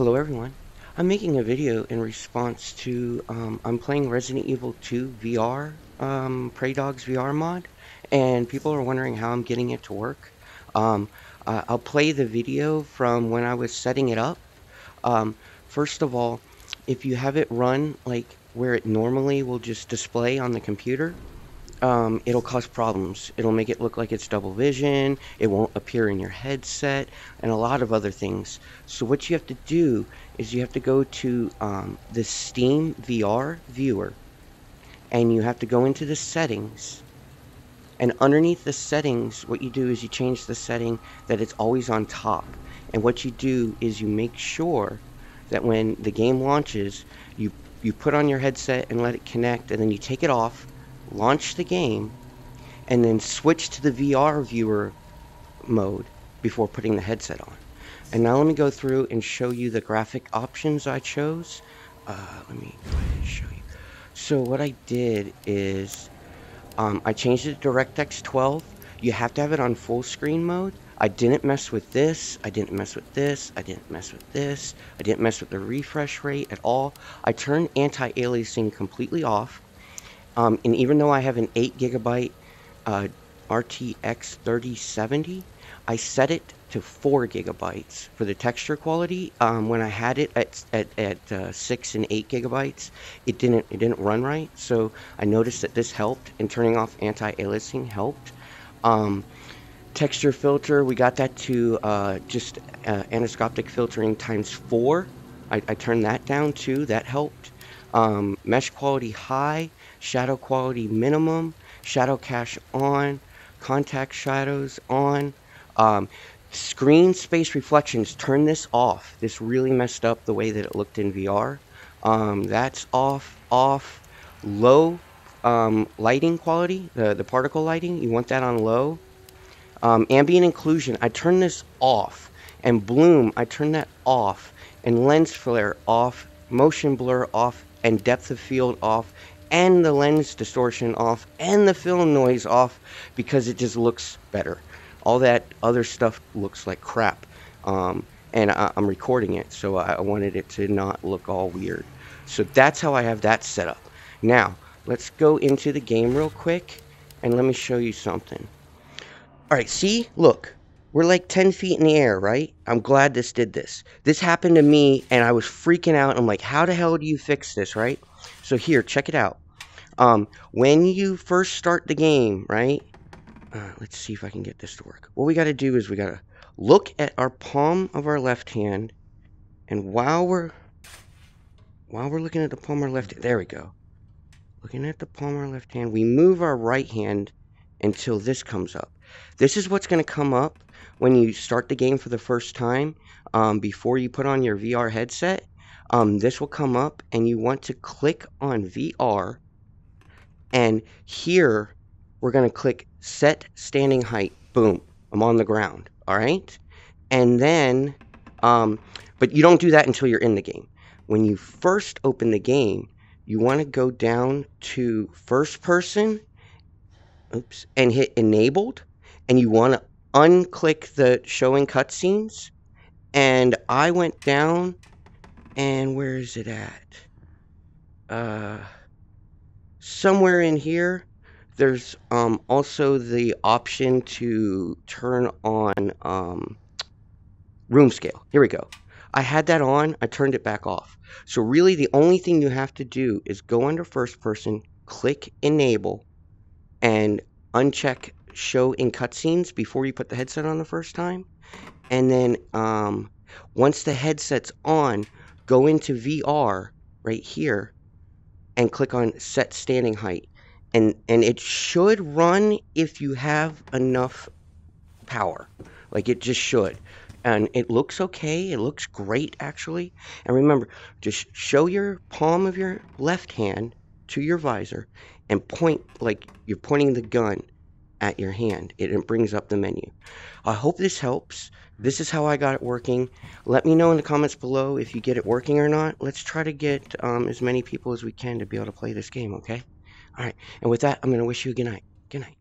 Hello everyone, I'm making a video in response to, I'm playing Resident Evil 2 VR, Praydog's VR mod, and people are wondering how I'm getting it to work. I'll play the video from when I was setting it up. First of all, if you have it run like where it normally will just display on the computer, it'll cause problems. It'll make it look like it's double vision, it won't appear in your headset, and a lot of other things. So what you have to do is you have to go to the Steam VR viewer, and you have to go into the settings, and underneath the settings what you do is you change the setting that it's always on top. And what you do is you make sure that when the game launches, you put on your headset and let it connect, and then you take it off, launch the game, and then switch to the VR viewer mode before putting the headset on. And now let me go through and show you the graphic options I chose. Let me go ahead and show you. So what I did is I changed it to DirectX 12. You have to have it on full screen mode. I didn't mess with this, I didn't mess with this, I didn't mess with this, I didn't mess with the refresh rate at all. I turned anti-aliasing completely off. And even though I have an 8GB RTX 3070, I set it to 4GB for the texture quality. When I had it at 6 and 8GB, it didn't run right. So I noticed that this helped, and turning off anti-aliasing helped. Texture filter, we got that to just aniscopic filtering times 4. I turned that down too. That helped. Mesh quality high, shadow quality minimum, shadow cache on, contact shadows on, screen space reflections, turn this off. This really messed up the way that it looked in VR. That's off. Low lighting quality, the particle lighting, you want that on low. Ambient occlusion, I turn this off, and bloom, I turn that off, and lens flare off, motion blur off, and depth of field off, and the lens distortion off, and the film noise off, because it just looks better. All that other stuff looks like crap, and I'm recording it, so I wanted it to not look all weird. So that's how I have that set up. Now let's go into the game real quick, and let me show you something. Alright, see? Look. We're like 10 feet in the air, right? I'm glad this did this. This happened to me, and I was freaking out. I'm like, how the hell do you fix this, right? So here, check it out. When you first start the game, right? Let's see if I can get this to work. What we got to do is we got to look at our palm of our left hand, and while we're looking at the palm of our left hand, there we go. Looking at the palm of our left hand, we move our right hand until this comes up. This is what's going to come up when you start the game for the first time, before you put on your VR headset. This will come up, and you want to click on VR, and here we're going to click set standing height. Boom, I'm on the ground. All right, and then but you don't do that until you're in the game. When you first open the game, you want to go down to first person, oops, and hit enabled, and you want to unclick the showing cutscenes. And I went down, and where is it at? Somewhere in here, there's also the option to turn on room scale. Here we go. I had that on, I turned it back off. So really the only thing you have to do is go under first person, click enable, and uncheck show in cutscenes before you put the headset on the first time. And then once the headset's on, go into VR right here and click on set standing height, and it should run if you have enough power. Like, it just should, and it looks okay. It looks great, actually. And remember, just show your palm of your left hand to your visor and point like you're pointing the gun at your hand. It brings up the menu. I hope this helps. This is how I got it working. Let me know in the comments below if you get it working or not. Let's try to get as many people as we can to be able to play this game, okay? All right, and with that, I'm going to wish you a good night. Good night.